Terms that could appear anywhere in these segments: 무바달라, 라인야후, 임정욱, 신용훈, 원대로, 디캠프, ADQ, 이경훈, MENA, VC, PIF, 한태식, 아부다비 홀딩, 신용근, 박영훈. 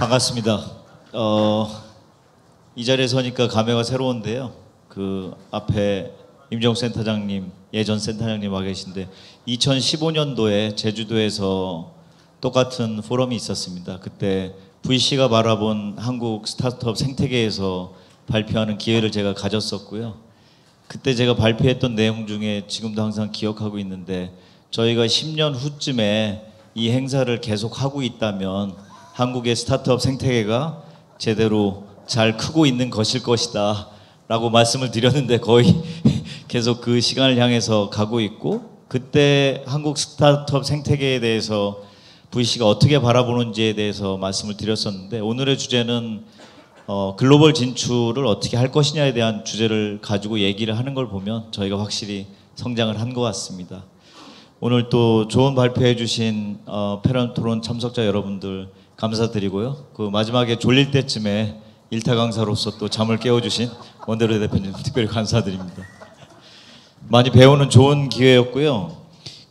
반갑습니다. 이 자리에 서니까 감회가 새로운데요. 그 앞에 임정욱 센터장님, 예전 센터장님 와 계신데 2015년도에 제주도에서 똑같은 포럼이 있었습니다. 그때 VC가 바라본 한국 스타트업 생태계에서 발표하는 기회를 제가 가졌었고요. 그때 제가 발표했던 내용 중에 지금도 항상 기억하고 있는데, 저희가 10년 후쯤에 이 행사를 계속 하고 있다면 한국의 스타트업 생태계가 제대로 잘 크고 있는 것일 것이다 라고 말씀을 드렸는데, 거의 계속 그 시간을 향해서 가고 있고, 그때 한국 스타트업 생태계에 대해서 VC가 어떻게 바라보는지에 대해서 말씀을 드렸었는데, 오늘의 주제는 글로벌 진출을 어떻게 할 것이냐에 대한 주제를 가지고 얘기를 하는 걸 보면 저희가 확실히 성장을 한 것 같습니다. 오늘 또 좋은 발표해 주신 패널토론 참석자 여러분들 감사드리고요. 그 마지막에 졸릴 때쯤에 일타 강사로서 또 잠을 깨워주신 원대로 대표님 특별히 감사드립니다. 많이 배우는 좋은 기회였고요.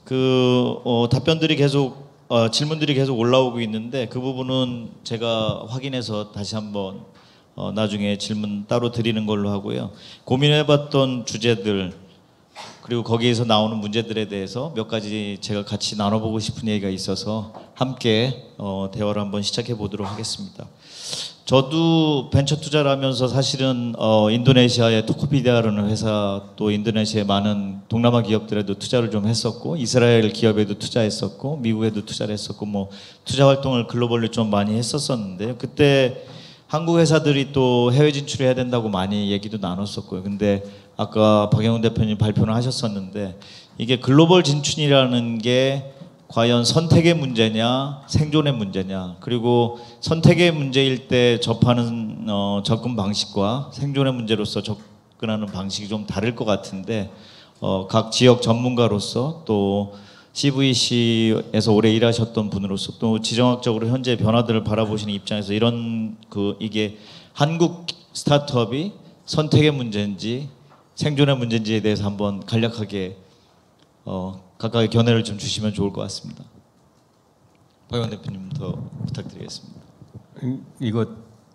그 답변들이 계속 질문들이 계속 올라오고 있는데, 그 부분은 제가 확인해서 다시 한번 나중에 질문 따로 드리는 걸로 하고요. 고민해봤던 주제들 그리고 거기에서 나오는 문제들에 대해서 몇 가지 제가 같이 나눠보고 싶은 얘기가 있어서 함께 대화를 한번 시작해 보도록 하겠습니다. 저도 벤처 투자를 하면서 사실은 인도네시아의 토코피디아라는 회사, 또 인도네시아의 많은 동남아 기업들에도 투자를 좀 했었고, 이스라엘 기업에도 투자했었고, 미국에도 투자를 했었고, 뭐 투자 활동을 글로벌리 좀 많이 했었었는데, 그때 한국 회사들이 또 해외 진출해야 된다고 많이 얘기도 나눴었고요. 근데 아까 박영훈 대표님 발표를 하셨었는데, 이게 글로벌 진출이라는 게 과연 선택의 문제냐 생존의 문제냐, 그리고 선택의 문제일 때 접하는 접근 방식과 생존의 문제로서 접근하는 방식이 좀 다를 것 같은데, 각 지역 전문가로서 또 CVC에서 오래 일하셨던 분으로서 또 지정학적으로 현재 변화들을 바라보시는 입장에서 이런 이게 한국 스타트업이 선택의 문제인지 생존의 문제인지에 대해서 한번 간략하게 각각의 견해를 좀 주시면 좋을 것 같습니다. 박영훈 대표님 더 부탁드리겠습니다. 이거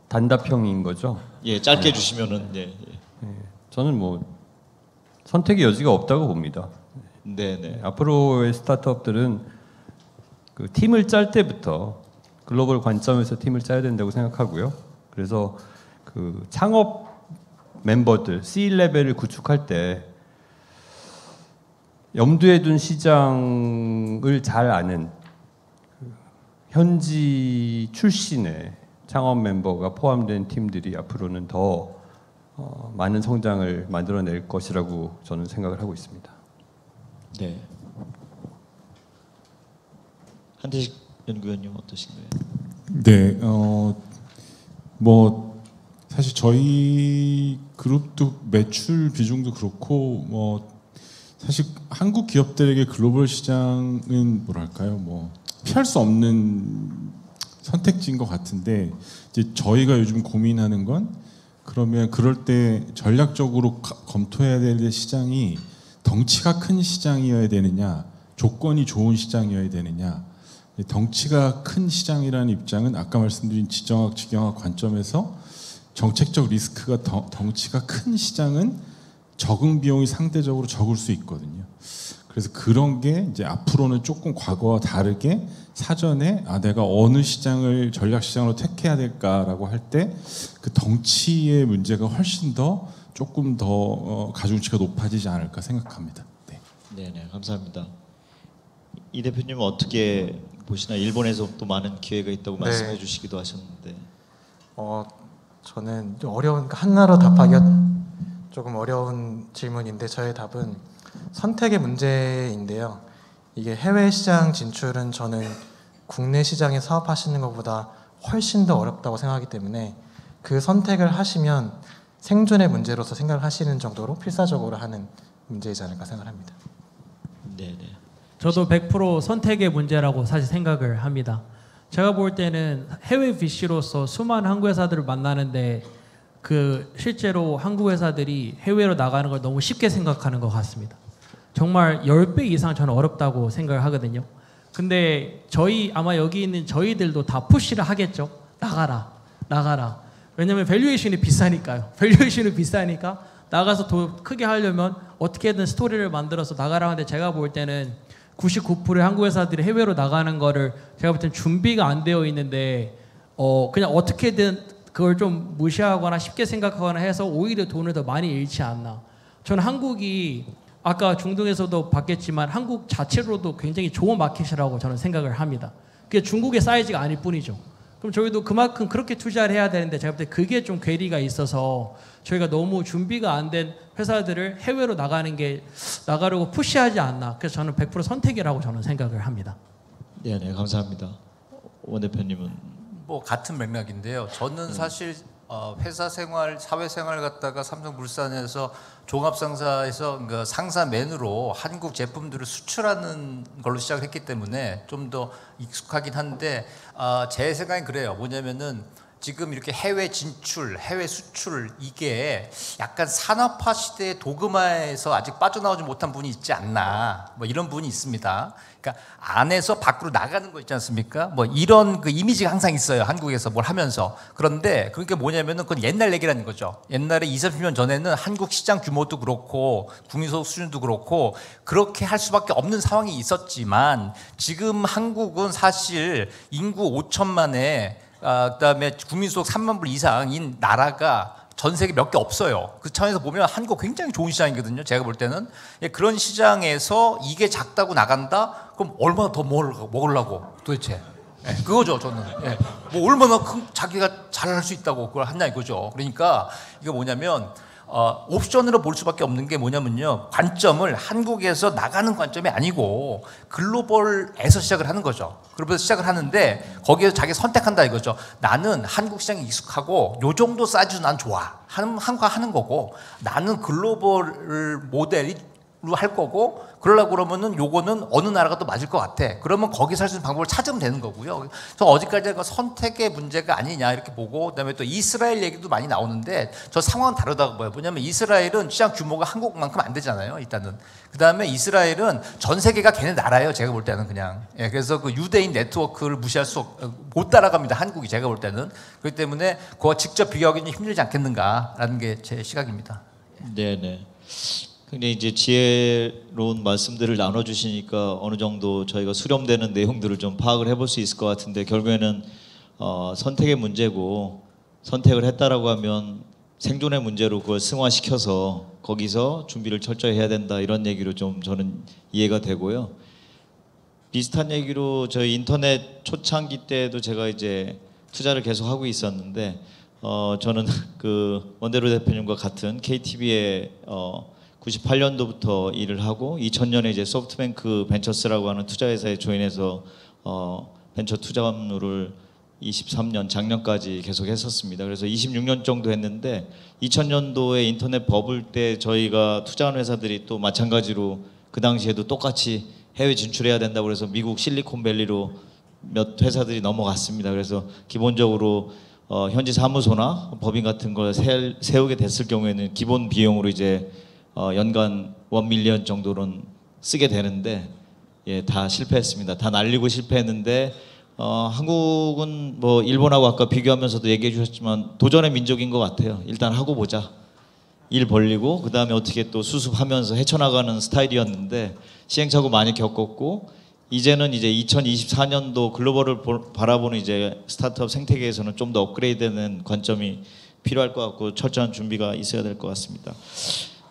단답형인 거죠? 예, 짧게 주시면은. 예, 예. 저는 뭐 선택의 여지가 없다고 봅니다. 네네. 앞으로의 스타트업들은 그 팀을 짤 때부터 글로벌 관점에서 팀을 짜야 된다고 생각하고요. 그래서 그 창업 멤버들 C-레벨을 구축할 때 염두에 둔 시장을 잘 아는 현지 출신의 창업 멤버가 포함된 팀들이 앞으로는 더 많은 성장을 만들어낼 것이라고 저는 생각을 하고 있습니다. 네. 한태식 연구위원님 어떠신가요? 네. 뭐 사실 저희 그룹도 매출 비중도 그렇고 뭐 사실 한국 기업들에게 글로벌 시장은 뭐랄까요, 뭐 피할 수 없는 선택지인 것 같은데, 이제 저희가 요즘 고민하는 건 그러면 그럴 때 전략적으로 검토해야 될 시장이 덩치가 큰 시장이어야 되느냐, 조건이 좋은 시장이어야 되느냐. 덩치가 큰 시장이라는 입장은 아까 말씀드린 지정학, 지경학 관점에서 정책적 리스크가 덩치가 큰 시장은 적응 비용이 상대적으로 적을 수 있거든요. 그래서 그런 게 이제 앞으로는 조금 과거와 다르게 사전에 내가 어느 시장을 전략시장으로 택해야 될까라고 할 때 그 덩치의 문제가 훨씬 더 조금 더 가중치가 높아지지 않을까 생각합니다. 네. 네네, 감사합니다. 이 대표님은 어떻게 보시나? 일본에서 또 많은 기회가 있다고 네. 말씀해 주시기도 하셨는데. 저는 어려운 한나라 답하기가 조금 어려운 질문인데, 저의 답은 선택의 문제인데요. 이게 해외 시장 진출은 저는 국내 시장에 사업하시는 것보다 훨씬 더 어렵다고 생각하기 때문에, 그 선택을 하시면 생존의 문제로서 생각을 하시는 정도로 필사적으로 하는 문제이지 않을까 생각합니다. 네, 네. 저도 100% 선택의 문제라고 사실 생각을 합니다. 제가 볼 때는 해외 VC로서 수많은 한국 회사들을 만나는데, 실제로 한국 회사들이 해외로 나가는 걸 너무 쉽게 생각하는 것 같습니다. 정말 10배 이상 저는 어렵다고 생각을 하거든요. 근데 아마 여기 있는 저희들도 다 푸시를 하겠죠. 나가라. 왜냐면 밸류에이션이 비싸니까요. 밸류에이션이 비싸니까 나가서 더 크게 하려면 어떻게든 스토리를 만들어서 나가라 하는데, 제가 볼 때는 99%의 한국 회사들이 해외로 나가는 거를 제가 볼 때는 준비가 안 되어 있는데 그냥 어떻게든 그걸 좀 무시하거나 쉽게 생각하거나 해서 오히려 돈을 더 많이 잃지 않나. 저는 한국이 아까 중동에서도 봤겠지만 한국 자체로도 굉장히 좋은 마켓이라고 저는 생각을 합니다. 그게 중국의 사이즈가 아닐 뿐이죠. 그럼 저희도 그만큼 그렇게 투자를 해야 되는데, 제가 볼 때 그게 좀 괴리가 있어서 저희가 너무 준비가 안 된 회사들을 해외로 나가려고 푸시하지 않나. 그래서 저는 100% 선택이라고 저는 생각을 합니다. 네, 감사합니다. 원 대표님은? 뭐 같은 맥락인데요. 저는 사실 회사 생활, 사회 생활 갔다가 삼성물산에서 종합상사에서 그러니까 상사 맨으로 한국 제품들을 수출하는 걸로 시작했기 때문에 좀 더 익숙하긴 한데, 제 생각엔 그래요. 뭐냐면은 지금 이렇게 해외 진출, 해외 수출, 이게 약간 산업화 시대의 도그마에서 아직 빠져나오지 못한 분이 있지 않나, 뭐 이런 분이 있습니다. 그러니까 안에서 밖으로 나가는 거 있지 않습니까? 뭐 이런 그 이미지가 항상 있어요, 한국에서 뭘 하면서. 그런데 그게 뭐냐면은 그건 옛날 얘기라는 거죠. 옛날에 20, 30년 전에는 한국 시장 규모도 그렇고 국민소득 수준도 그렇고 그렇게 할 수밖에 없는 상황이 있었지만, 지금 한국은 사실 인구 5천만에 그다음에 국민소득 3만 불 이상인 나라가 전 세계 몇 개 없어요. 그 차원에서 보면 한국 굉장히 좋은 시장이거든요, 제가 볼 때는. 그런 시장에서 이게 작다고 나간다? 그럼 얼마나 더 먹으려고 도대체. 네, 그거죠, 저는. 네. 뭐 얼마나 큰 자기가 잘할 수 있다고 그걸 하냐 이거죠. 그러니까 이게 뭐냐면 옵션으로 볼 수밖에 없는 게 뭐냐면요, 관점을 한국에서 나가는 관점이 아니고 글로벌에서 시작을 하는 거죠. 그러면서 시작을 하는데 거기에서 자기 선택한다 이거죠. 나는 한국 시장에 익숙하고 요 정도 사이즈 난 좋아 하는 거고, 나는 글로벌 모델이 할 거고, 그러려고 그러면은 요거는 어느 나라가 또 맞을 것 같아. 그러면 거기서 할 수 있는 방법을 찾으면 되는 거고요. 저 어제까지 선택의 문제가 아니냐 이렇게 보고, 그다음에 또 이스라엘 얘기도 많이 나오는데 저 상황은 다르다고 봐요. 뭐냐면 이스라엘은 시장 규모가 한국만큼 안 되잖아요, 일단은. 그다음에 이스라엘은 전 세계가 걔네 나라예요, 제가 볼 때는 그냥. 예, 그래서 그 유대인 네트워크를 무시할 수 못 따라갑니다, 한국이, 제가 볼 때는. 그렇기 때문에 그거 직접 비교하기는 힘들지 않겠는가라는 게 제 시각입니다. 예. 네네. 근데 이제 지혜로운 말씀들을 나눠주시니까 어느 정도 저희가 수렴되는 내용들을 좀 파악을 해볼 수 있을 것 같은데, 결국에는 선택의 문제고, 선택을 했다라고 하면 생존의 문제로 그걸 승화시켜서 거기서 준비를 철저히 해야 된다, 이런 얘기로 좀 저는 이해가 되고요. 비슷한 얘기로 저희 인터넷 초창기 때도 제가 이제 투자를 계속 하고 있었는데, 저는 그 원대로 대표님과 같은 KTB의 98년도부터 일을 하고 2000년에 이제 소프트뱅크 벤처스라고 하는 투자회사에 조인해서 벤처 투자업무를 23년, 작년까지 계속 했었습니다. 그래서 26년 정도 했는데, 2000년도에 인터넷 버블 때 저희가 투자한 회사들이 또 마찬가지로 그 당시에도 똑같이 해외 진출해야 된다고 해서 미국 실리콘밸리로 몇 회사들이 넘어갔습니다. 그래서 기본적으로 현지 사무소나 법인 같은 걸 세우게 됐을 경우에는 기본 비용으로 이제 연간 1밀리언 정도는 쓰게 되는데, 예, 다 실패했습니다. 다 날리고 실패했는데, 한국은 뭐 일본하고 아까 비교하면서도 얘기해 주셨지만 도전의 민족인 것 같아요. 일단 하고 보자, 일 벌리고 그 다음에 어떻게 또 수습하면서 헤쳐나가는 스타일이었는데, 시행착오 많이 겪었고, 이제는 이제 2024년도 글로벌을 바라보는 이제 스타트업 생태계에서는 좀 더 업그레이드되는 관점이 필요할 것 같고, 철저한 준비가 있어야 될 것 같습니다.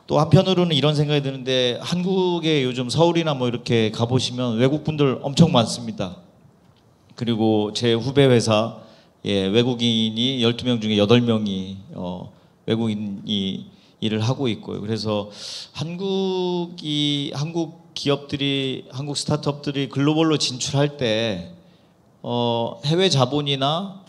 또 한편으로는 이런 생각이 드는데, 한국에 요즘 서울이나 뭐 이렇게 가보시면 외국분들 엄청 많습니다. 그리고 제 후배 회사, 예, 외국인이 12명 중에 8명이 외국인이 일을 하고 있고요. 그래서 한국 기업들이, 한국 스타트업들이 글로벌로 진출할 때 해외 자본이나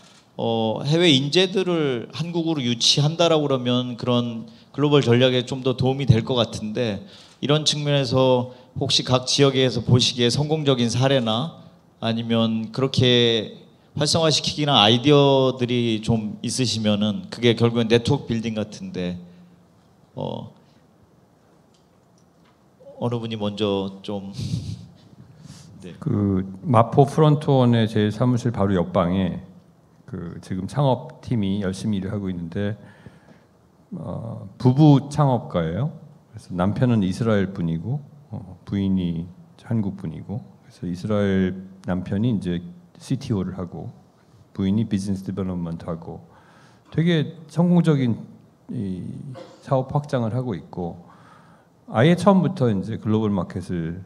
해외 인재들을 한국으로 유치한다라고 그러면 그런 글로벌 전략에 좀 더 도움이 될 것 같은데, 이런 측면에서 혹시 각 지역에서 보시기에 성공적인 사례나 아니면 그렇게 활성화시키기나 아이디어들이 좀 있으시면은, 그게 결국엔 네트워크 빌딩 같은데 어느 분이 먼저 좀. 네. 그 마포 프론트원의 제 사무실 바로 옆방에 그 지금 창업팀이 열심히 일을 하고 있는데 부부 창업가예요. 그래서 남편은 이스라엘 분이고 부인이 한국 분이고, 그래서 이스라엘 남편이 이제 CTO를 하고 부인이 비즈니스 디벨롭먼트 하고 되게 성공적인 이 사업 확장을 하고 있고, 아예 처음부터 이제 글로벌 마켓을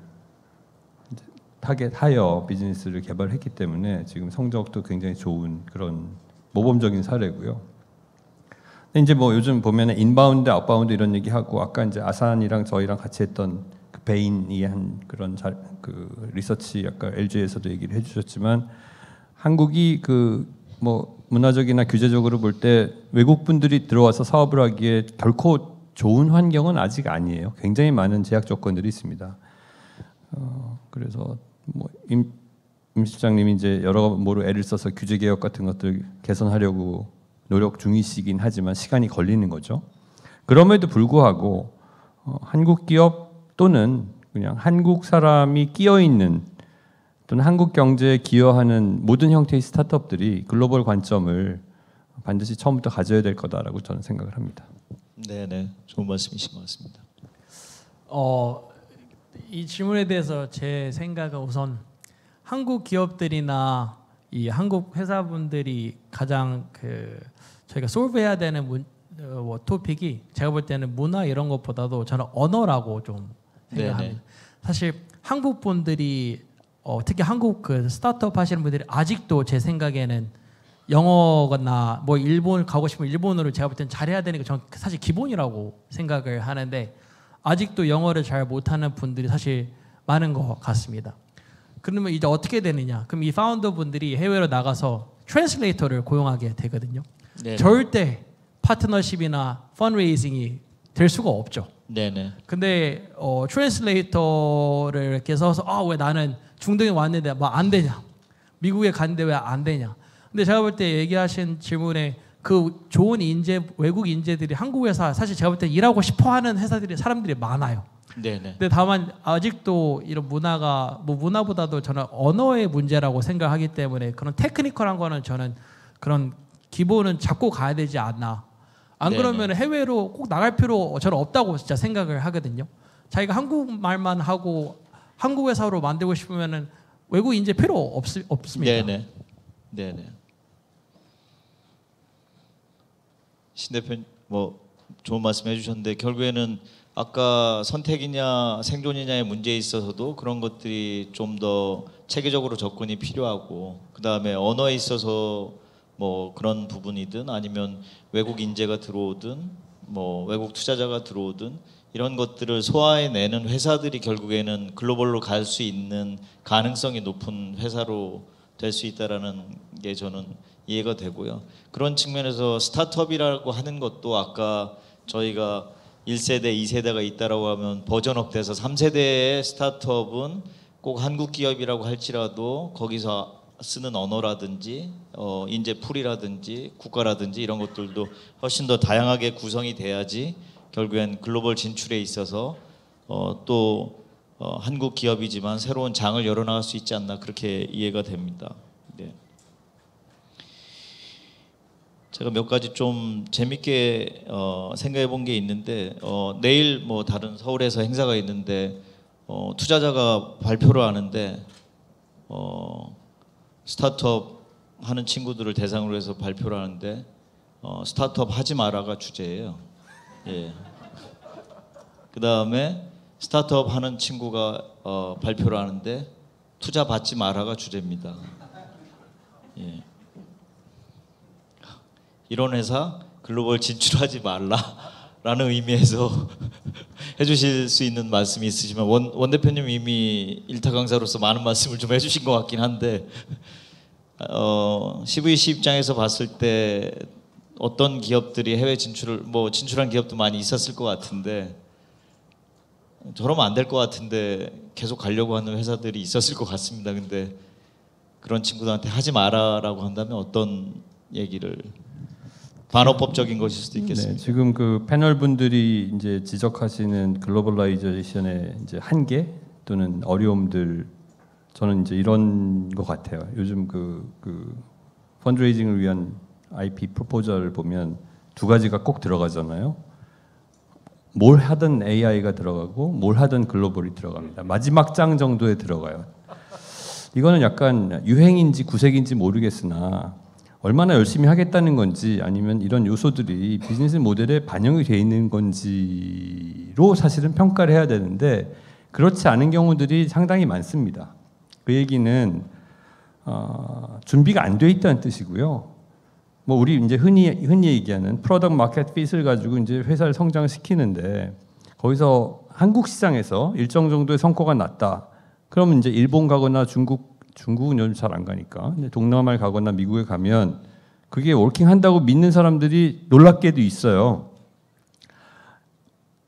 이제 타겟하여 비즈니스를 개발했기 때문에 지금 성적도 굉장히 좋은 그런 모범적인 사례고요. 근데 이제 뭐 요즘 보면은 인바운드, 아웃바운드 이런 얘기하고, 아까 이제 아산이랑 저희랑 같이 했던 그 베인이 한 그런 그 리서치, 약간 LG에서도 얘기를 해주셨지만 한국이 그 뭐 문화적이나 규제적으로 볼 때 외국 분들이 들어와서 사업을 하기에 결코 좋은 환경은 아직 아니에요. 굉장히 많은 제약 조건들이 있습니다. 그래서 뭐 임 실장님이 이제 여러 모로 애를 써서 규제 개혁 같은 것들 개선하려고 노력 중이시긴 하지만 시간이 걸리는 거죠. 그럼에도 불구하고 한국 기업 또는 그냥 한국 사람이 끼어 있는 또는 한국 경제에 기여하는 모든 형태의 스타트업들이 글로벌 관점을 반드시 처음부터 가져야 될 거다라고 저는 생각을 합니다. 네네, 좋은 말씀이신 것 같습니다. 이 질문에 대해서 제 생각은 우선 한국 기업들이나 이 한국 회사분들이 가장 그 저희가 솔브해야 되는 토픽이 제가 볼 때는 문화 이런 것보다도 저는 언어라고 좀 생각합니다. 네네. 사실 한국 분들이 특히 한국 그 스타트업 하시는 분들이 아직도 제 생각에는 영어나 뭐 일본 가고 싶으면 일본어를 제가 볼 때는 잘해야 되는 게 저는 사실 기본이라고 생각을 하는데, 아직도 영어를 잘 못하는 분들이 사실 많은 것 같습니다. 그러면 이제 어떻게 되느냐? 그럼 이 파운더 분들이 해외로 나가서 트랜슬레이터를 고용하게 되거든요. 네네. 절대 파트너십이나 펀드레이징이 될 수가 없죠. 네네. 근데 트랜슬레이터를 이렇게 써서 왜 나는 중동에 왔는데 뭐 안 되냐? 미국에 갔는데 왜 안 되냐? 근데 제가 볼 때 얘기하신 질문에 그 좋은 인재, 외국 인재들이 한국 회사, 사실 제가 볼 때 일하고 싶어하는 회사들이 사람들이 많아요. 네네. 근데 다만 아직도 이런 문화가 뭐 문화보다도 저는 언어의 문제라고 생각하기 때문에 그런 테크니컬한 거는 저는 그런 기본은 잡고 가야 되지 않나. 안 네네. 그러면 해외로 꼭 나갈 필요 저는 없다고 진짜 생각을 하거든요. 자기가 한국말만 하고 한국 회사로 만들고 싶으면은 외국 인재 필요 없습니다. 네네. 네네. 신 대표님 뭐 좋은 말씀 해주셨는데, 결국에는 아까 선택이냐 생존이냐의 문제에 있어서도 그런 것들이 좀 더 체계적으로 접근이 필요하고, 그 다음에 언어에 있어서 뭐 그런 부분이든 아니면 외국 인재가 들어오든 뭐 외국 투자자가 들어오든 이런 것들을 소화해내는 회사들이 결국에는 글로벌로 갈 수 있는 가능성이 높은 회사로 될 수 있다라는 게 저는 이해가 되고요. 그런 측면에서 스타트업이라고 하는 것도 아까 저희가 1세대, 2세대가 있다라고 하면 버전업돼서 3세대의 스타트업은 꼭 한국 기업이라고 할지라도 거기서 쓰는 언어라든지 인재풀이라든지 국가라든지 이런 것들도 훨씬 더 다양하게 구성이 돼야지 결국엔 글로벌 진출에 있어서 한국 기업이지만 새로운 장을 열어나갈 수 있지 않나, 그렇게 이해가 됩니다. 네. 제가 몇 가지 좀 재밌게 생각해본 게 있는데, 내일 뭐 다른 서울에서 행사가 있는데 투자자가 발표를 하는데 스타트업 하는 친구들을 대상으로 해서 발표를 하는데 스타트업 하지 마라가 주제예요. 예. 그 다음에 스타트업 하는 친구가 발표를 하는데 투자 받지 마라가 주제입니다. 예. 이런 회사 글로벌 진출하지 말라라는 의미에서 해주실 수 있는 말씀이 있으시면, 원 대표님 이미 1타 강사로서 많은 말씀을 좀 해주신 것 같긴 한데 CVC 입장에서 봤을 때 어떤 기업들이 해외 진출을 뭐 진출한 기업도 많이 있었을 것 같은데, 저러면 안 될 것 같은데 계속 가려고 하는 회사들이 있었을 것 같습니다. 근데 그런 친구들한테 하지 마라라고 한다면 어떤 얘기를, 반어법적인 것일 수도 있겠습니다. 네, 지금 그 패널 분들이 이제 지적하시는 글로벌라이제이션의 이제 한계 또는 어려움들, 저는 이제 이런 것 같아요. 요즘 그 펀드레이징을 위한 IP 프로포절을 보면 두 가지가 꼭 들어가잖아요. 뭘 하든 AI가 들어가고 뭘 하든 글로벌이 들어갑니다. 마지막 장 정도에 들어가요. 이거는 약간 유행인지 구색인지 모르겠으나 얼마나 열심히 하겠다는 건지 아니면 이런 요소들이 비즈니스 모델에 반영이 돼 있는 건지로 사실은 평가를 해야 되는데 그렇지 않은 경우들이 상당히 많습니다. 그 얘기는 준비가 안 돼 있다는 뜻이고요. 뭐 우리 이제 흔히 얘기하는 프로덕트 마켓 핏을 가지고 이제 회사를 성장시키는데 거기서 한국 시장에서 일정 정도의 성과가 났다. 그러면 이제 일본 가거나 중국은 요즘 잘 안 가니까 근데 동남아를 가거나 미국에 가면 그게 워킹한다고 믿는 사람들이 놀랍게도 있어요.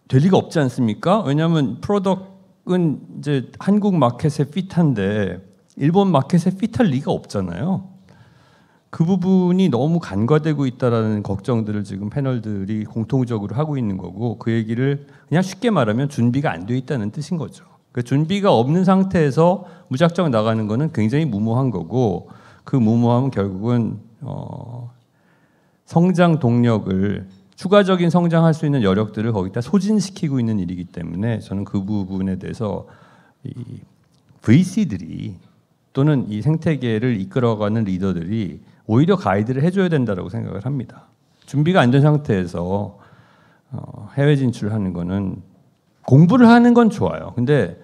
될 리가 없지 않습니까? 왜냐하면 프로덕트는 이제 한국 마켓에 핏한데 일본 마켓에 핏할 리가 없잖아요. 그 부분이 너무 간과되고 있다라는 걱정들을 지금 패널들이 공통적으로 하고 있는 거고 그 얘기를 그냥 쉽게 말하면 준비가 안 돼 있다는 뜻인 거죠. 그 준비가 없는 상태에서 무작정 나가는 거는 굉장히 무모한 거고 그 무모함은 결국은 성장 동력을 추가적인 성장할 수 있는 여력들을 거기다 소진시키고 있는 일이기 때문에 저는 그 부분에 대해서 이 VC들이 또는 이 생태계를 이끌어가는 리더들이 오히려 가이드를 해줘야 된다고 생각을 합니다. 준비가 안 된 상태에서 해외 진출하는 거는 공부를 하는 건 좋아요. 근데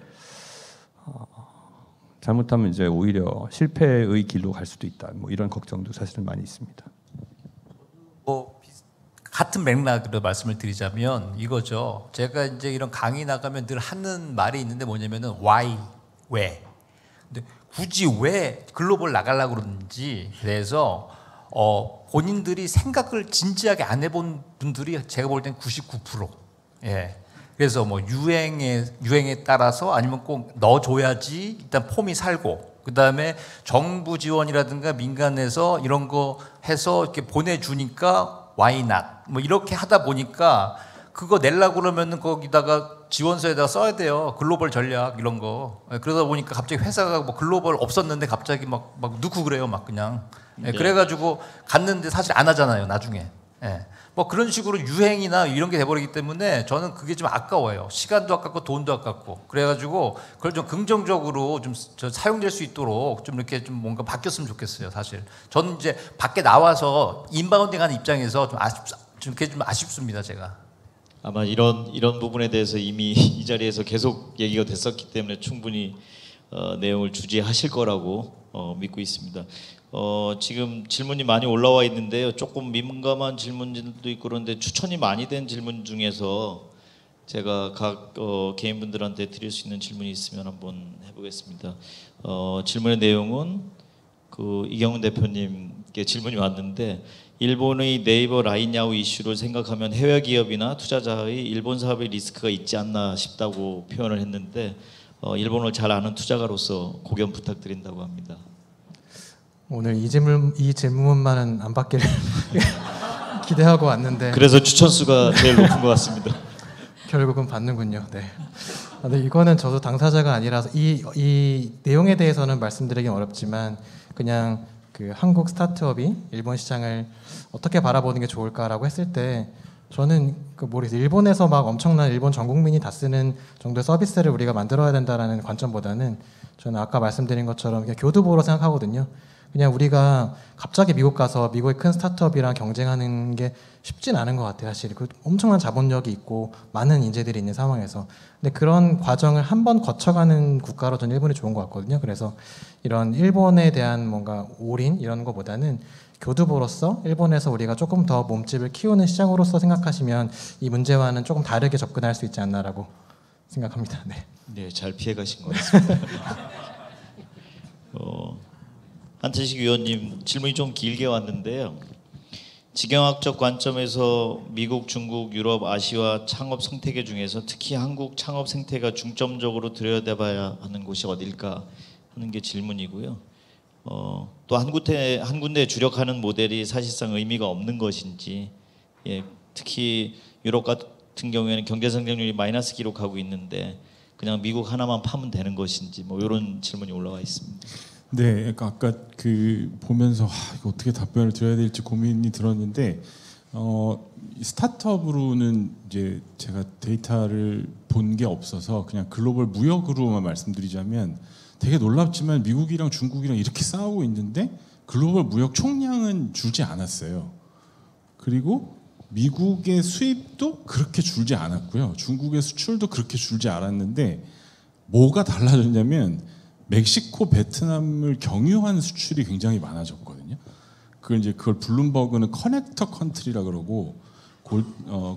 잘못하면 이제 오히려 실패의 길로 갈 수도 있다. 뭐 이런 걱정도 사실은 많이 있습니다. 뭐 같은 맥락으로 말씀을 드리자면 이거죠. 제가 이제 이런 강의 나가면 늘 하는 말이 있는데 뭐냐면은 why, 왜. 근데 굳이 왜 글로벌 나가려고 그러는지 그래서 본인들이 생각을 진지하게 안 해본 분들이 제가 볼 땐 99%. 예. 그래서 뭐 유행에 따라서 아니면 꼭 넣어줘야지 일단 폼이 살고 그다음에 정부 지원이라든가 민간에서 이런 거 해서 이렇게 보내주니까 why not 뭐 이렇게 하다 보니까 그거 내려고 그러면은 거기다가 지원서에다가 써야 돼요. 글로벌 전략 이런 거. 그러다 보니까 갑자기 회사가 뭐 글로벌 없었는데 갑자기 막 넣고 그래요. 막 그냥. 네. 그래가지고 갔는데 사실 안 하잖아요. 나중에. 네. 뭐 그런 식으로 유행이나 이런 게 돼버리기 때문에 저는 그게 좀 아까워요. 시간도 아깝고 돈도 아깝고 그래가지고 그걸 좀 긍정적으로 좀 사용될 수 있도록 좀 이렇게 좀 뭔가 바뀌었으면 좋겠어요. 사실 저는 이제 밖에 나와서 인바운딩하는 입장에서 좀 아쉽습니다. 제가 아마 이런 부분에 대해서 이미 이 자리에서 계속 얘기가 됐었기 때문에 충분히 내용을 주지하실 거라고 믿고 있습니다. 지금 질문이 많이 올라와 있는데요. 조금 민감한 질문들도 있고 그런데 추천이 많이 된 질문 중에서 제가 각 개인분들한테 드릴 수 있는 질문이 있으면 한번 해보겠습니다. 질문의 내용은 그 이경훈 대표님께 질문이 왔는데 일본의 네이버 라인야후 이슈를 생각하면 해외 기업이나 투자자의 일본 사업의 리스크가 있지 않나 싶다고 표현을 했는데 일본을 잘 아는 투자가로서 고견 부탁드린다고 합니다. 오늘 이 질문만은 안 받기를 기대하고 왔는데 그래서 추천수가 제일 높은 것 같습니다. 결국은 받는군요. 네. 근데 이거는 저도 당사자가 아니라서 이 내용에 대해서는 말씀드리긴 어렵지만 그냥 그 한국 스타트업이 일본 시장을 어떻게 바라보는 게 좋을까라고 했을 때 저는 그 모르겠어요. 일본에서 막 엄청난 일본 전 국민이 다 쓰는 정도의 서비스를 우리가 만들어야 된다라는 관점보다는 저는 아까 말씀드린 것처럼 그냥 교두보로 생각하거든요. 그냥 우리가 갑자기 미국 가서 미국의 큰 스타트업이랑 경쟁하는 게 쉽진 않은 것 같아요. 사실 그 엄청난 자본력이 있고 많은 인재들이 있는 상황에서 근데 그런 과정을 한번 거쳐가는 국가로 저는 일본이 좋은 것 같거든요. 그래서 이런 일본에 대한 뭔가 올인 이런 거보다는 교두보로서 일본에서 우리가 조금 더 몸집을 키우는 시장으로서 생각하시면 이 문제와는 조금 다르게 접근할 수 있지 않나라고 생각합니다. 네, 네, 잘 피해가신 것 같습니다. 한태식 위원님 질문이 좀 길게 왔는데요. 지경학적 관점에서 미국, 중국, 유럽, 아시아 창업 생태계 중에서 특히 한국 창업 생태가 중점적으로 들여다봐야 하는 곳이 어딜까 하는 게 질문이고요. 또 한 군데에 주력하는 모델이 사실상 의미가 없는 것인지 예, 특히 유럽 같은 경우에는 경제 성장률이 마이너스 기록하고 있는데 그냥 미국 하나만 파면 되는 것인지 뭐 이런 질문이 올라와 있습니다. 네, 그러니까 아까 그 보면서 이거 어떻게 답변을 드려야 될지 고민이 들었는데 스타트업으로는 이제 제가 데이터를 본 게 없어서 그냥 글로벌 무역으로만 말씀드리자면 되게 놀랍지만 미국이랑 중국이랑 이렇게 싸우고 있는데 글로벌 무역 총량은 줄지 않았어요. 그리고 미국의 수입도 그렇게 줄지 않았고요. 중국의 수출도 그렇게 줄지 않았는데 뭐가 달라졌냐면 멕시코, 베트남을 경유한 수출이 굉장히 많아졌거든요. 그걸 블룸버그는 커넥터 컨트리라 그러고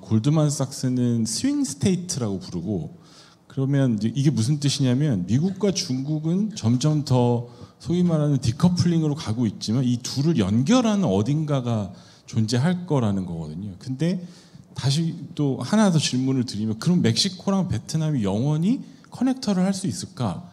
골드만삭스는 스윙 스테이트라고 부르고 그러면 이게 무슨 뜻이냐면 미국과 중국은 점점 더 소위 말하는 디커플링으로 가고 있지만 이 둘을 연결하는 어딘가가 존재할 거라는 거거든요. 근데 다시 또 하나 더 질문을 드리면 그럼 멕시코랑 베트남이 영원히 커넥터를 할 수 있을까?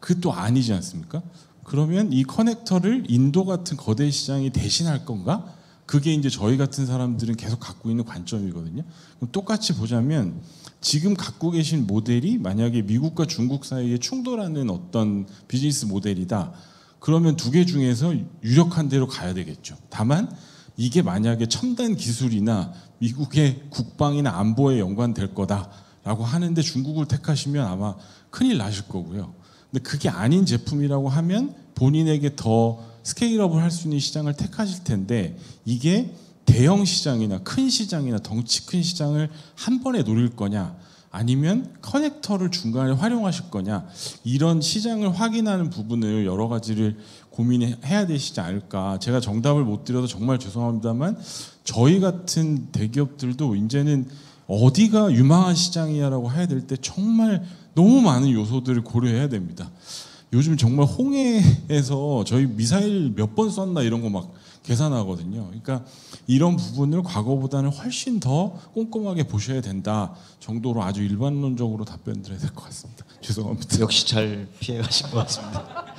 그것도 아니지 않습니까? 그러면 이 커넥터를 인도 같은 거대 시장이 대신할 건가? 그게 이제 저희 같은 사람들은 계속 갖고 있는 관점이거든요. 그럼 똑같이 보자면 지금 갖고 계신 모델이 만약에 미국과 중국 사이에 충돌하는 어떤 비즈니스 모델이다. 그러면 두 개 중에서 유력한 대로 가야 되겠죠. 다만 이게 만약에 첨단 기술이나 미국의 국방이나 안보에 연관될 거다라고 하는데 중국을 택하시면 아마 큰일 나실 거고요. 근데 그게 아닌 제품이라고 하면 본인에게 더 스케일업을 할 수 있는 시장을 택하실 텐데 이게 대형 시장이나 큰 시장이나 덩치 큰 시장을 한 번에 노릴 거냐 아니면 커넥터를 중간에 활용하실 거냐 이런 시장을 확인하는 부분을 여러 가지를 고민해야 되시지 않을까. 제가 정답을 못 드려서 정말 죄송합니다만 저희 같은 대기업들도 이제는 어디가 유망한 시장이야라고 해야 될 때 정말 너무 많은 요소들을 고려해야 됩니다. 요즘 정말 홍해에서 저희 미사일 몇 번 쐈나 이런 거 막 계산하거든요. 그러니까 이런 부분을 과거보다는 훨씬 더 꼼꼼하게 보셔야 된다 정도로 아주 일반론적으로 답변드려야 될 것 같습니다. 죄송합니다. 역시 잘 피해가신 것 같습니다.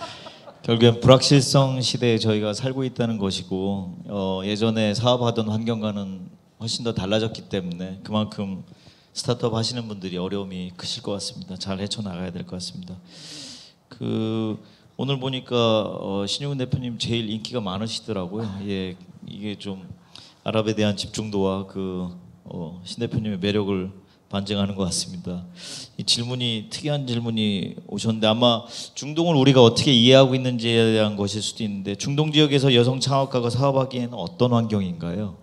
결국엔 불확실성 시대에 저희가 살고 있다는 것이고 예전에 사업하던 환경과는 훨씬 더 달라졌기 때문에 그만큼 스타트업 하시는 분들이 어려움이 크실 것 같습니다. 잘 헤쳐나가야 될 것 같습니다. 오늘 보니까 신용훈 대표님 제일 인기가 많으시더라고요. 예, 이게 좀 아랍에 대한 집중도와 신 대표님의 매력을 반증하는 것 같습니다. 이 질문이 특이한 질문이 오셨는데 아마 중동을 우리가 어떻게 이해하고 있는지에 대한 것일 수도 있는데 중동 지역에서 여성 창업가가 사업하기에는 어떤 환경인가요?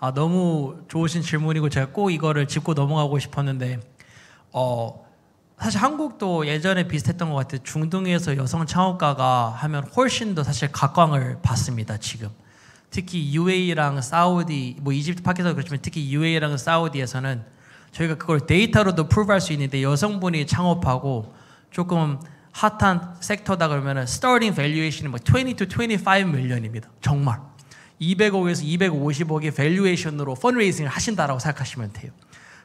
아, 너무 좋으신 질문이고 제가 꼭 이거를 짚고 넘어가고 싶었는데 사실 한국도 예전에 비슷했던 것 같아요. 중동에서 여성 창업가가 하면 훨씬 더 사실 각광을 받습니다. 지금 특히 UAE랑 사우디, 뭐 이집트, 파키스탄도 그렇지만 특히 UAE랑 사우디에서는 저희가 그걸 데이터로도 프로브할 수 있는데 여성분이 창업하고 조금 핫한 섹터다 그러면은 스타팅 밸류에이션이 막 20 to 25 밀리언입니다. 정말 200억에서 250억의 밸류에이션으로 펀드레이징을 하신다라고 생각하시면 돼요.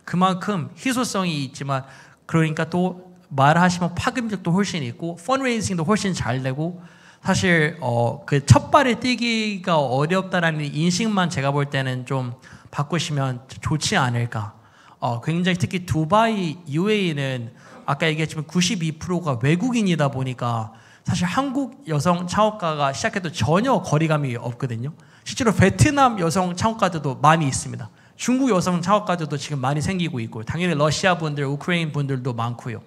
그만큼 희소성이 있지만 그러니까 또 말하시면 파급력도 훨씬 있고 펀드레이징도 훨씬 잘 되고 사실 그 첫 발을 뛰기가 어렵다라는 인식만 제가 볼 때는 좀 바꾸시면 좋지 않을까. 굉장히 특히 두바이 UAE는 아까 얘기했지만 92%가 외국인이다 보니까 사실 한국 여성 창업가가 시작해도 전혀 거리감이 없거든요. 실제로 베트남 여성 창업가들도 많이 있습니다. 중국 여성 창업가들도 지금 많이 생기고 있고 당연히 러시아 분들, 우크라이나 분들도 많고요.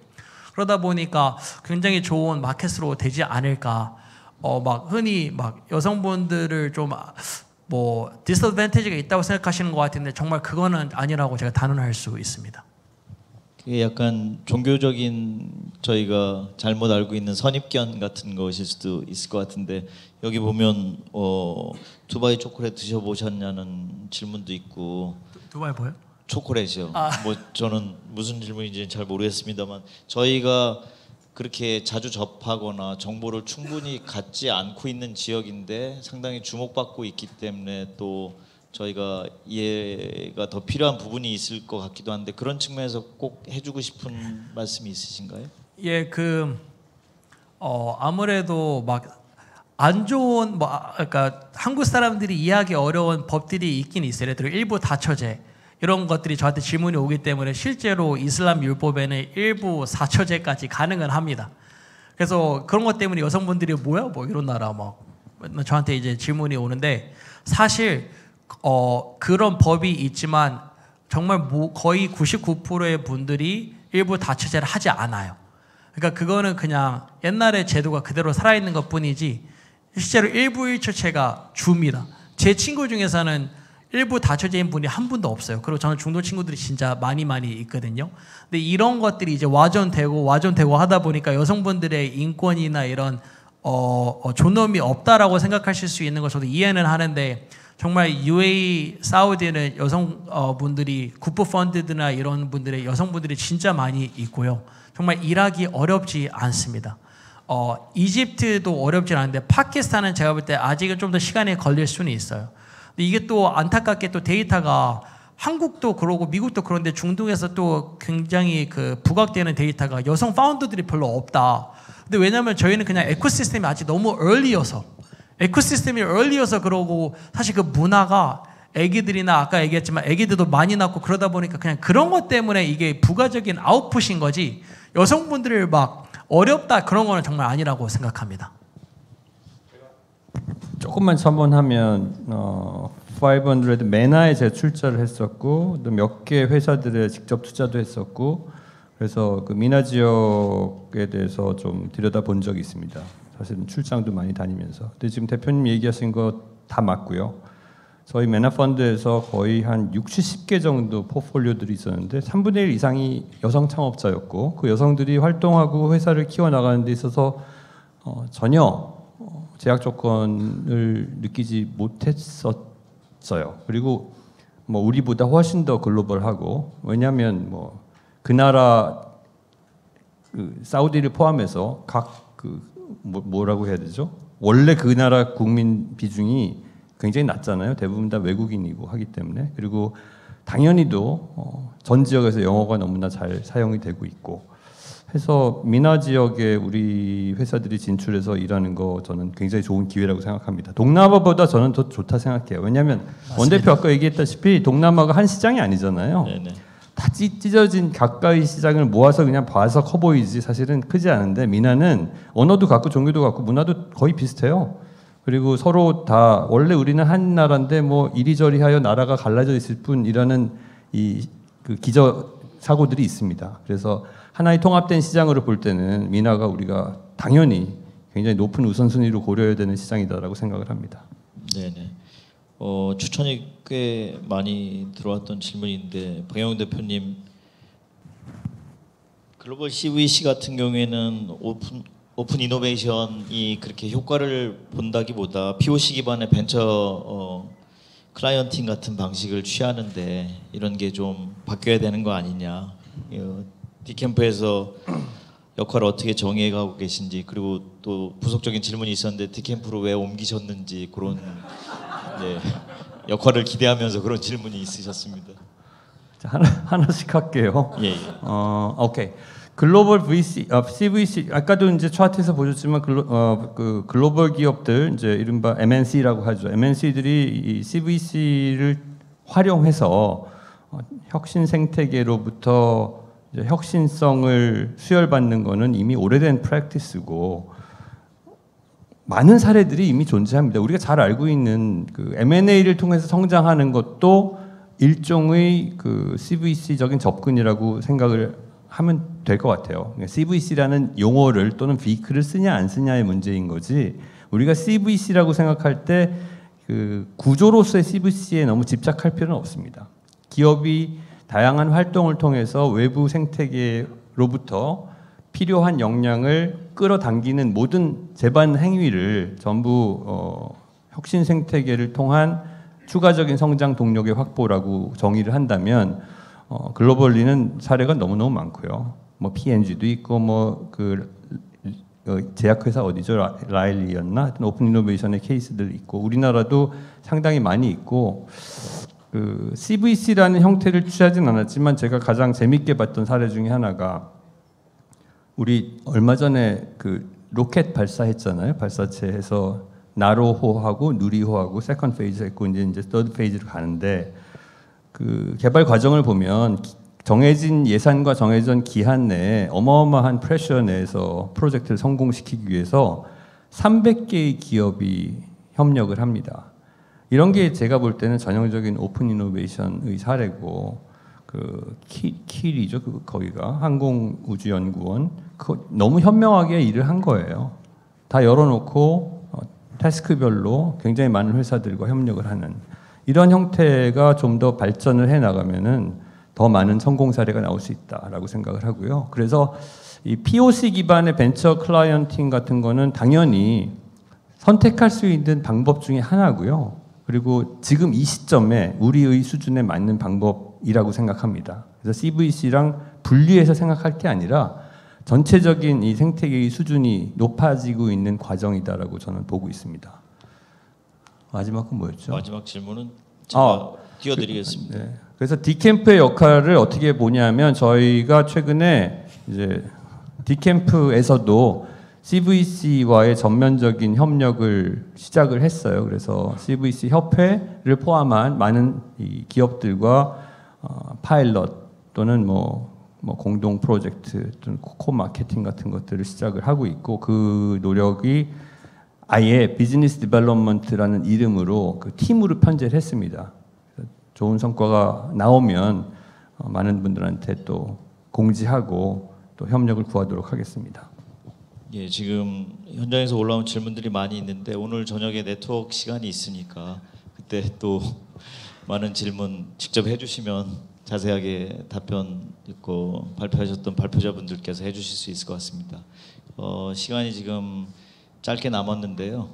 그러다 보니까 굉장히 좋은 마켓으로 되지 않을까. 흔히 여성분들을 좀 디스어드밴티지가 있다고 생각하시는 것 같은데 정말 그거는 아니라고 제가 단언할 수 있습니다. 그게 약간 종교적인 저희가 잘못 알고 있는 선입견 같은 것일 수도 있을 것 같은데 여기 보면 두바이 초콜릿 드셔보셨냐는 질문도 있고 두바이 뭐예요? 초콜릿이요. 저는 무슨 질문인지 잘 모르겠습니다만 저희가 그렇게 자주 접하거나 정보를 충분히 갖지 않고 있는 지역인데 상당히 주목받고 있기 때문에 또 저희가 이해가 더 필요한 부분이 있을 것 같기도 한데 그런 측면에서 꼭 해주고 싶은 말씀이 있으신가요? 예, 아무래도 안 좋은 그러니까 한국 사람들이 이해하기 어려운 법들이 있긴 있어요. 예를 들어 일부 다처제. 이런 것들이 저한테 질문이 오기 때문에 실제로 이슬람 율법에는 일부 사처제까지 가능은 합니다. 그래서 그런 것 때문에 여성분들이 뭐야 뭐 이런 나라 막 저한테 이제 질문이 오는데, 사실 그런 법이 있지만 정말 거의 99%의 분들이 일부 다처제를 하지 않아요. 그러니까 그거는 그냥 옛날의 제도가 그대로 살아있는 것뿐이지 실제로 일부 일처제가 줍니다. 제 친구 중에서는 일부 다처제인 분이 한 분도 없어요. 그리고 저는 중도 친구들이 진짜 많이 있거든요. 근데 이런 것들이 이제 와전되고 하다 보니까 여성분들의 인권이나 이런 존엄이 없다라고 생각하실 수 있는 걸 저도 이해는 하는데, 정말 UAE, 사우디는 여성분들이 국부펀드나 이런 분들의 여성분들이 진짜 많이 있고요. 정말 일하기 어렵지 않습니다. 이집트도 어렵진 않은데 파키스탄은 제가 볼 때 아직은 좀 더 시간이 걸릴 수는 있어요. 근데 이게 또 안타깝게 또 데이터가 한국도 그러고 미국도 그런데 중동에서 또 굉장히 그 부각되는 데이터가 여성 파운더들이 별로 없다. 근데 왜냐면 저희는 그냥 에코시스템이 아직 너무 early여서 그러고, 사실 그 문화가 애기들이나 아까 얘기했지만 애기들도 많이 낳고 그러다 보니까 그냥 그런 것 때문에 이게 부가적인 아웃풋인 거지, 여성분들을 막 어렵다 그런 거는 정말 아니라고 생각합니다. 조금만 첨언하면 500 메나에 제가 출자를 했었고 또 몇 개 회사들의 직접 투자도 했었고, 그래서 그 미나 지역에 대해서 좀 들여다본 적이 있습니다. 사실은 출장도 많이 다니면서. 근데 지금 대표님 얘기하신 거 다 맞고요. 저희 메나 펀드에서 거의 한 60, 70개 정도 포트폴리오들이 있었는데 3분의 1 이상이 여성 창업자였고, 그 여성들이 활동하고 회사를 키워나가는 데 있어서 전혀 제약 조건을 느끼지 못했었어요. 그리고 뭐 우리보다 훨씬 더 글로벌하고, 왜냐하면 뭐 그 나라 그 사우디를 포함해서 각 그 뭐라고 해야 되죠? 원래 그 나라 국민 비중이 굉장히 낮잖아요. 대부분 다 외국인이고 하기 때문에. 그리고 당연히도 전 지역에서 영어가 너무나 잘 사용이 되고 있고 해서 미나 지역에 우리 회사들이 진출해서 일하는 거 저는 굉장히 좋은 기회라고 생각합니다. 동남아보다 저는 더 좋다 생각해요. 왜냐하면 맞습니다. 원 대표 아까 얘기했다시피 동남아가 한 시장이 아니잖아요. 네네. 다 찢어진 가까이 시장을 모아서 그냥 봐서 커 보이지 사실은 크지 않은데, 미나는 언어도 같고 종교도 같고 문화도 거의 비슷해요. 그리고 서로 다 원래 우리는 한 나라인데 뭐 이리저리 하여 나라가 갈라져 있을 뿐이라는 이 그 기저 사고들이 있습니다. 그래서 하나의 통합된 시장으로 볼 때는 미나가 우리가 당연히 굉장히 높은 우선순위로 고려해야 되는 시장이다라고 생각을 합니다. 네네. 추천이 꽤 많이 들어왔던 질문인데, 박영훈 대표님, 글로벌 CVC 같은 경우에는 오픈 이노베이션이 그렇게 효과를 본다기보다 POC 기반의 벤처 클라이언팅 같은 방식을 취하는데 이런 게 좀 바뀌어야 되는 거 아니냐, 디캠프에서 역할을 어떻게 정해가고 계신지, 그리고 또 부속적인 질문이 있었는데 디캠프로 왜 옮기셨는지 그런 네, 역할을 기대하면서 그런 질문이 있으셨습니다. 자, 하나씩 할게요. 예. 오케이. 글로벌 VC, CVC 아까도 이제 차트에서 보셨지만 그 글로벌 기업들 이제 이른바 MNC라고 하죠. MNC들이 이 CVC를 활용해서 혁신 생태계로부터 이제 혁신성을 수혈받는 거는 이미 오래된 프랙티스고 많은 사례들이 이미 존재합니다. 우리가 잘 알고 있는 그 M&A를 통해서 성장하는 것도 일종의 그 CVC적인 접근이라고 생각을 하면 될 것 같아요. CVC라는 용어를 또는 비크를 쓰냐 안 쓰냐의 문제인 거지, 우리가 CVC라고 생각할 때 그 구조로서의 CVC에 너무 집착할 필요는 없습니다. 기업이 다양한 활동을 통해서 외부 생태계로부터 필요한 역량을 끌어당기는 모든 재반 행위를 전부 혁신 생태계를 통한 추가적인 성장 동력의 확보라고 정의를 한다면 글로벌리는 사례가 너무너무 많고요. 뭐 P&G도 있고 뭐 그 제약회사 어디죠? 라일리였나? 오픈 이노베이션의 케이스들 있고 우리나라도 상당히 많이 있고, 그 CVC라는 형태를 취하진 않았지만 제가 가장 재밌게 봤던 사례 중에 하나가, 우리 얼마 전에 그 로켓 발사했잖아요. 발사체에서 나로호하고 누리호하고 세컨 페이즈 했고 이제 서드 페이즈로 가는데, 그 개발 과정을 보면 정해진 예산과 정해진 기한 내에 어마어마한 프레셔 내에서 프로젝트를 성공시키기 위해서 300개의 기업이 협력을 합니다. 이런 게 제가 볼 때는 전형적인 오픈 이노베이션의 사례고, 그 킬이죠. 거기가 항공우주연구원 너무 현명하게 일을 한 거예요. 다 열어놓고 태스크별로 굉장히 많은 회사들과 협력을 하는 이런 형태가 좀 더 발전을 해나가면은 더 많은 성공 사례가 나올 수 있다라고 생각을 하고요. 그래서 이 POC 기반의 벤처 클라이언팅 같은 거는 당연히 선택할 수 있는 방법 중에 하나고요. 그리고 지금 이 시점에 우리의 수준에 맞는 방법이라고 생각합니다. 그래서 CVC랑 분리해서 생각할 게 아니라 전체적인 이 생태계의 수준이 높아지고 있는 과정이다라고 저는 보고 있습니다. 마지막은 뭐였죠? 마지막 질문은 제가 띄워드리겠습니다. 네. 그래서 디캠프의 역할을 어떻게 보냐면, 저희가 최근에 이제 디캠프에서도 CVC와의 전면적인 협력을 시작을 했어요. 그래서 CVC 협회를 포함한 많은 이 기업들과 파일럿 또는 뭐 공동 프로젝트 또는 코마케팅 같은 것들을 시작을 하고 있고, 그 노력이 아예 비즈니스 디벨롭먼트라는 이름으로 그 팀으로 편제를 했습니다. 좋은 성과가 나오면 많은 분들한테 또 공지하고 또 협력을 구하도록 하겠습니다. 예, 지금 현장에서 올라온 질문들이 많이 있는데 오늘 저녁에 네트워크 시간이 있으니까 그때 또 많은 질문 직접 해주시면 자세하게 답변 있고 발표하셨던 발표자분들께서 해주실 수 있을 것 같습니다. 시간이 지금 짧게 남았는데요.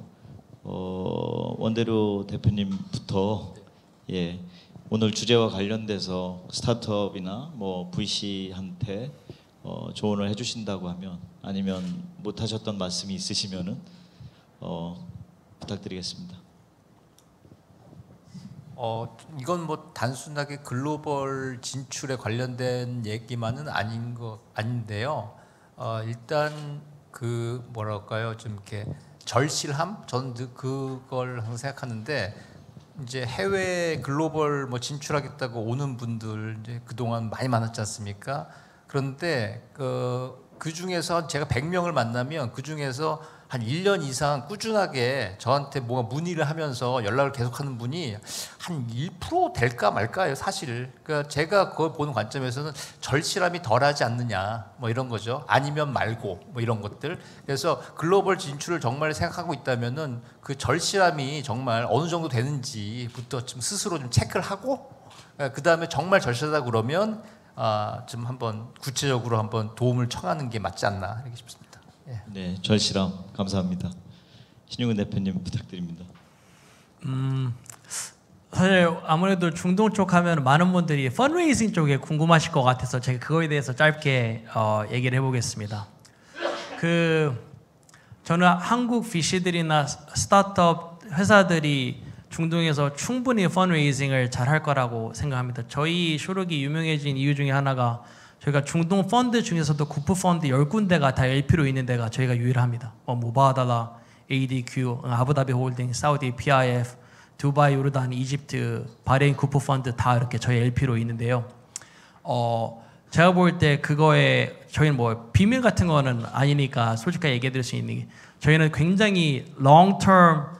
원대로 대표님부터 예. 오늘 주제와 관련돼서 스타트업이나 뭐 VC한테 조언을 해주신다고 하면, 아니면 못하셨던 말씀이 있으시면은 부탁드리겠습니다. 이건 뭐 단순하게 글로벌 진출에 관련된 얘기만은 아닌데요. 일단 그 뭐랄까요, 좀 이렇게 절실함, 저는 그걸 항상 생각하는데. 이제 해외 글로벌 뭐 진출하겠다고 오는 분들 이제 그동안 많이 많았지 않습니까? 그런데 그 중에서 제가 100명을 만나면 그 중에서 한 1년 이상 꾸준하게 저한테 뭔가 문의를 하면서 연락을 계속하는 분이 한 1% 될까 말까요, 사실. 그러니까 제가 그걸 보는 관점에서는 절실함이 덜하지 않느냐, 뭐 이런 거죠. 아니면 말고, 뭐 이런 것들. 그래서 글로벌 진출을 정말 생각하고 있다면은 그 절실함이 정말 어느 정도 되는지부터 좀 스스로 좀 체크를 하고, 그 다음에 정말 절실하다 그러면 좀 한번 구체적으로 한번 도움을 청하는 게 맞지 않나 이렇게 싶습니다. 네, 절실함 감사합니다. 신용근 대표님 부탁드립니다. 사실 아무래도 중동 쪽 하면 많은 분들이 펀드레이징 쪽에 궁금하실 것 같아서 제가 그거에 대해서 짧게 얘기를 해보겠습니다. 저는 한국 VC들이나 스타트업 회사들이 중동에서 충분히 펀드레이징을 잘할 거라고 생각합니다. 저희 쇼룩이 유명해진 이유 중에 하나가 저희가 중동 펀드 중에서도 구프 펀드 10군데가 다 LP로 있는 데가 저희가 유일합니다. 무바달라, ADQ, 아부다비 홀딩, 사우디 PIF, 두바이, 요르단, 이집트, 바레인 구프 펀드 다 이렇게 저희 LP로 있는데요. 제가 볼 때 그거에 저희는 뭐 비밀 같은 거는 아니니까 솔직하게 얘기해 드릴 수 있는 게, 저희는 굉장히 롱텀,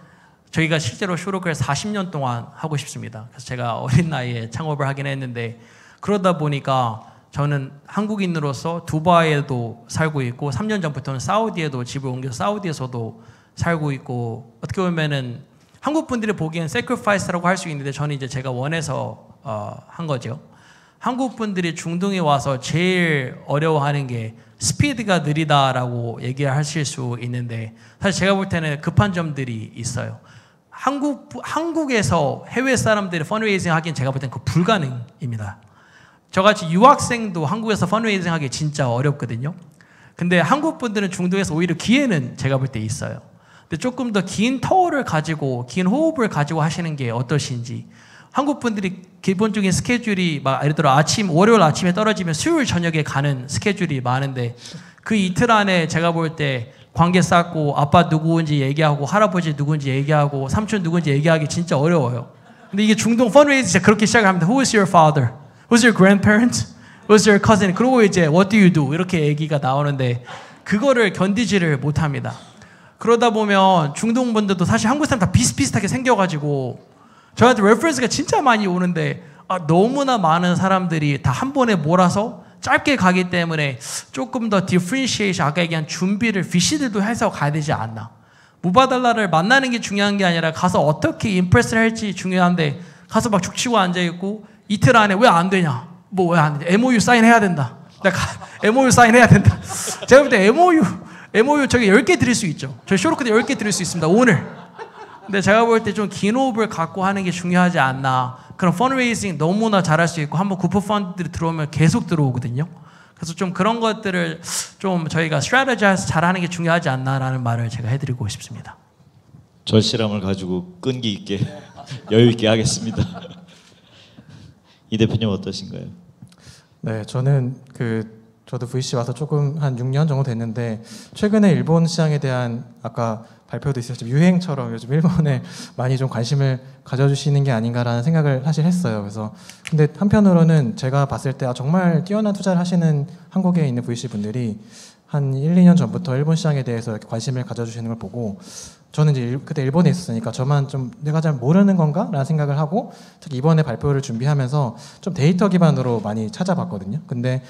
저희가 실제로 쇼룩을 40년 동안 하고 싶습니다. 그래서 제가 어린 나이에 창업을 하긴 했는데, 그러다 보니까 저는 한국인으로서 두바이에도 살고 있고 3년 전부터는 사우디에도 집을 옮겨서 사우디에서도 살고 있고, 어떻게 보면은 한국 분들이 보기엔 sacrifice라고 할 수 있는데 저는 이제 제가 원해서 한 거죠. 한국 분들이 중동에 와서 제일 어려워하는 게 스피드가 느리다라고 얘기하실 수 있는데, 사실 제가 볼 때는 급한 점들이 있어요. 한국에서 해외 사람들이 펀드레이징 하기엔 제가 볼 때는 그 불가능입니다. 저같이 유학생도 한국에서 펀드레이징 하기 진짜 어렵거든요. 근데 한국 분들은 중동에서 오히려 기회는 제가 볼 때 있어요. 근데 조금 더 긴 터울을 가지고, 긴 호흡을 가지고 하시는 게 어떠신지. 한국 분들이 기본적인 스케줄이 막 예를 들어 월요일 아침에 떨어지면 수요일 저녁에 가는 스케줄이 많은데, 그 이틀 안에 제가 볼 때 관계 쌓고 아빠 누구인지 얘기하고 할아버지 누구인지 얘기하고 삼촌 누구인지 얘기하기 진짜 어려워요. 근데 이게 중동 펀드레이징 진짜 그렇게 시작합니다. Who is your father? Who's your grandparents? was your cousin. 그리고 이제 what do you do? 이렇게 얘기가 나오는데 그거를 견디지를 못합니다. 그러다 보면 중동 분들도 사실 한국 사람 다 비슷비슷하게 생겨가지고 저한테 레퍼런스가 진짜 많이 오는데 아, 너무나 많은 사람들이 다 한 번에 몰아서 짧게 가기 때문에 조금 더 differentiation, 아까 얘기한 준비를 VC들도 해서 가야 되지 않나. 무바달라를 만나는 게 중요한 게 아니라 가서 어떻게 임프레스를 할지 중요한데 가서 막 죽치고 앉아있고 이틀 안에 왜 안 되냐? 뭐 왜 안 되냐? MOU 사인해야 된다. MOU 사인해야 된다. 제가 볼 때 MOU 저기 10개 드릴 수 있죠. 저희 쇼루크도 10개 드릴 수 있습니다. 오늘. 근데 제가 볼 때 좀 긴 호흡을 갖고 하는 게 중요하지 않나. 그런 펀드레이징 너무나 잘할 수 있고 한번 구프 펀드들이 들어오면 계속 들어오거든요. 그래서 좀 그런 것들을 좀 저희가 스트래티지에서 잘하는 게 중요하지 않나라는 말을 제가 해드리고 싶습니다. 절실함을 가지고 끈기 있게 여유 있게 하겠습니다. 이 대표님 어떠신가요? 네, 저는 저도 VC 와서 조금 한 6년 정도 됐는데 최근에 일본 시장에 대한 아까 발표도 있었지만 유행처럼 요즘 일본에 많이 좀 관심을 가져주시는 게 아닌가라는 생각을 사실 했어요. 그래서 근데 한편으로는 제가 봤을 때 아, 정말 뛰어난 투자를 하시는 한국에 있는 VC 분들이 한 1, 2년 전부터 일본 시장에 대해서 이렇게 관심을 가져주시는 걸 보고 저는 이제 그때 일본에 있었으니까 저만 좀 내가 잘 모르는 건가? 라는 생각을 하고 특히 이번에 발표를 준비하면서 좀 데이터 기반으로 많이 찾아봤거든요. 근데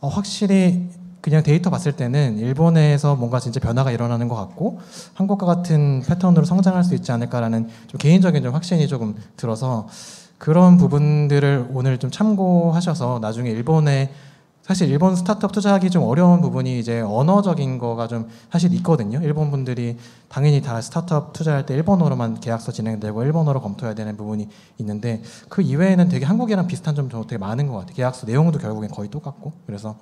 확실히 그냥 데이터 봤을 때는 일본에서 뭔가 진짜 변화가 일어나는 것 같고 한국과 같은 패턴으로 성장할 수 있지 않을까라는 좀 개인적인 좀 확신이 조금 들어서 그런 부분들을 오늘 좀 참고하셔서 나중에 일본에 사실 일본 스타트업 투자하기 좀 어려운 부분이 이제 언어적인 거가 좀 사실 있거든요. 일본 분들이 당연히 다 스타트업 투자할 때 일본어로만 계약서 진행되고 일본어로 검토해야 되는 부분이 있는데 그 이외에는 되게 한국이랑 비슷한 점도 되게 많은 것 같아요. 계약서 내용도 결국엔 거의 똑같고 그래서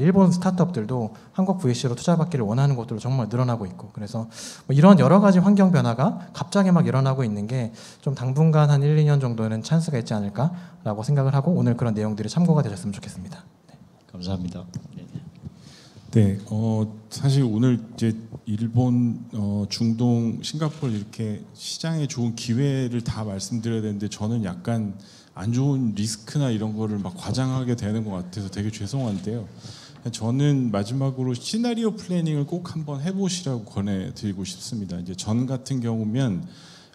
일본 스타트업들도 한국 VC로 투자받기를 원하는 곳들도 정말 늘어나고 있고 그래서 뭐 이런 여러 가지 환경 변화가 갑자기 막 일어나고 있는 게 좀 당분간 한 1, 2년 정도는 찬스가 있지 않을까라고 생각을 하고 오늘 그런 내용들이 참고가 되셨으면 좋겠습니다. 네. 감사합니다. 네, 사실 오늘 이제 일본, 중동, 싱가포르 이렇게 시장에 좋은 기회를 다 말씀드려야 되는데 저는 약간 안 좋은 리스크나 이런 거를 막 과장하게 되는 것 같아서 되게 죄송한데요. 저는 마지막으로 시나리오 플래닝을 꼭 한번 해보시라고 권해드리고 싶습니다. 이제 전 같은 경우면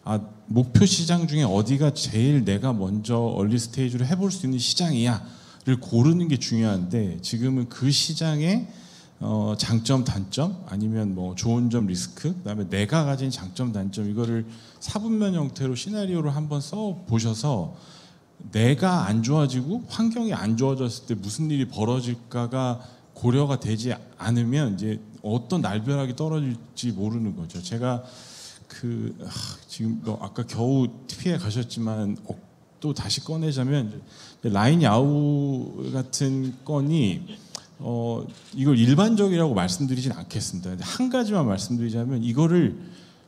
아, 목표 시장 중에 어디가 제일 내가 먼저 얼리 스테이지로 해볼 수 있는 시장이야를 고르는 게 중요한데 지금은 그 시장에 장점, 단점 아니면 뭐 좋은 점, 리스크 그다음에 내가 가진 장점, 단점 이거를 사분면 형태로 시나리오를 한번 써보셔서 내가 안 좋아지고 환경이 안 좋아졌을 때 무슨 일이 벌어질까가 고려가 되지 않으면 이제 어떤 날벼락이 떨어질지 모르는 거죠. 제가 지금 아까 겨우 피해 가셨지만 또 다시 꺼내자면 라인 야우 같은 건이 이걸 일반적이라고 말씀드리진 않겠습니다. 근데 한 가지만 말씀드리자면 이거를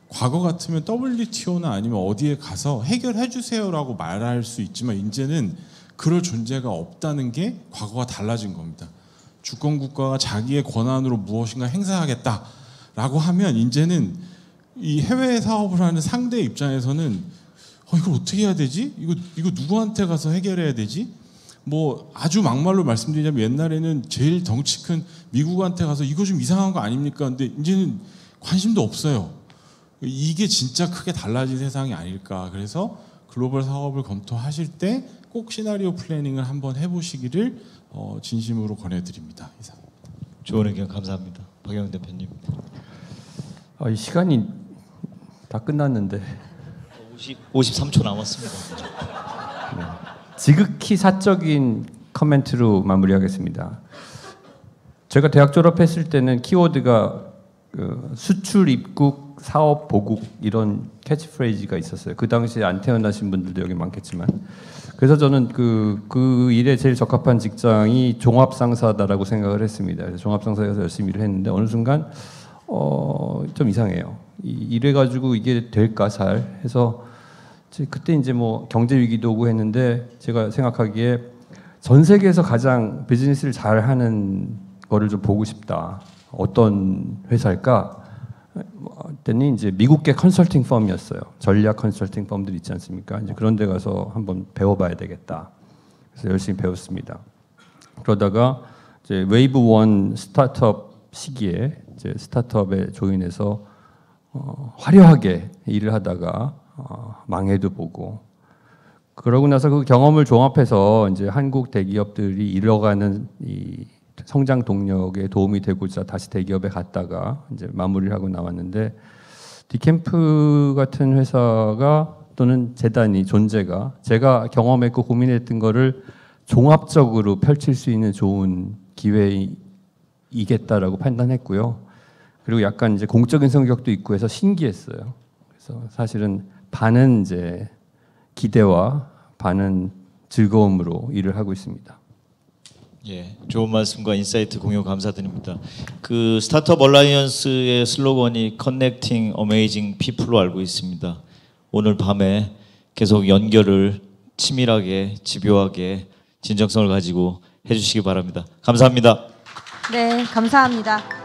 과거 같으면 WTO나 아니면 어디에 가서 해결해 주세요라고 말할 수 있지만 이제는 그럴 존재가 없다는 게 과거와 달라진 겁니다. 주권국가가 자기의 권한으로 무엇인가 행사하겠다라고 하면 이제는 이 해외 사업을 하는 상대 입장에서는 이걸 어떻게 해야 되지? 이거 누구한테 가서 해결해야 되지? 뭐 아주 막말로 말씀드리자면 옛날에는 제일 덩치 큰 미국한테 가서 이거 좀 이상한 거 아닙니까? 근데 이제는 관심도 없어요. 이게 진짜 크게 달라진 세상이 아닐까. 그래서 글로벌 사업을 검토하실 때 꼭 시나리오 플래닝을 한번 해보시기를 진심으로 권해드립니다. 이상. 좋은 의견 감사합니다. 박영훈 대표님. 이 시간이 다 끝났는데 53초 남았습니다. 네. 지극히 사적인 커멘트로 마무리하겠습니다. 제가 대학 졸업했을 때는 키워드가 수출, 입국, 사업, 보국 이런 캐치프레이즈가 있었어요. 그 당시에 안 태어나신 분들도 여기 많겠지만 그래서 저는 그 일에 제일 적합한 직장이 종합상사다라고 생각을 했습니다. 그래서 종합상사에 가서 열심히 일을 했는데 어느 순간 좀 이상해요. 이래가지고 이게 될까 잘 해서 그때 이제 뭐 경제 위기도 오고 했는데 제가 생각하기에 전 세계에서 가장 비즈니스를 잘하는 거를 좀 보고 싶다. 어떤 회사일까? 그때는 이제 미국계 컨설팅 펌이었어요. 전략 컨설팅 펌들 있지 않습니까? 이제 그런 데 가서 한번 배워봐야 되겠다. 그래서 열심히 배웠습니다. 그러다가 이제 웨이브 1 스타트업 시기에 이제 스타트업에 조인해서 화려하게 일을 하다가 망해도 보고 그러고 나서 그 경험을 종합해서 이제 한국 대기업들이 잃어가는 이 성장 동력에 도움이 되고자 다시 대기업에 갔다가 이제 마무리를 하고 나왔는데 디캠프 같은 회사가 또는 재단이 존재가 제가 경험했고 고민했던 거를 종합적으로 펼칠 수 있는 좋은 기회이겠다라고 판단했고요. 그리고 약간 이제 공적인 성격도 있고 해서 신기했어요. 그래서 사실은 반은 이제 기대와 반은 즐거움으로 일을 하고 있습니다. 예, 좋은 말씀과 인사이트 공유 감사드립니다. 그 스타트업 얼라이언스의 슬로건이 Connecting Amazing People로 알고 있습니다. 오늘 밤에 계속 연결을 치밀하게, 집요하게, 진정성을 가지고 해주시기 바랍니다. 감사합니다. 네, 감사합니다.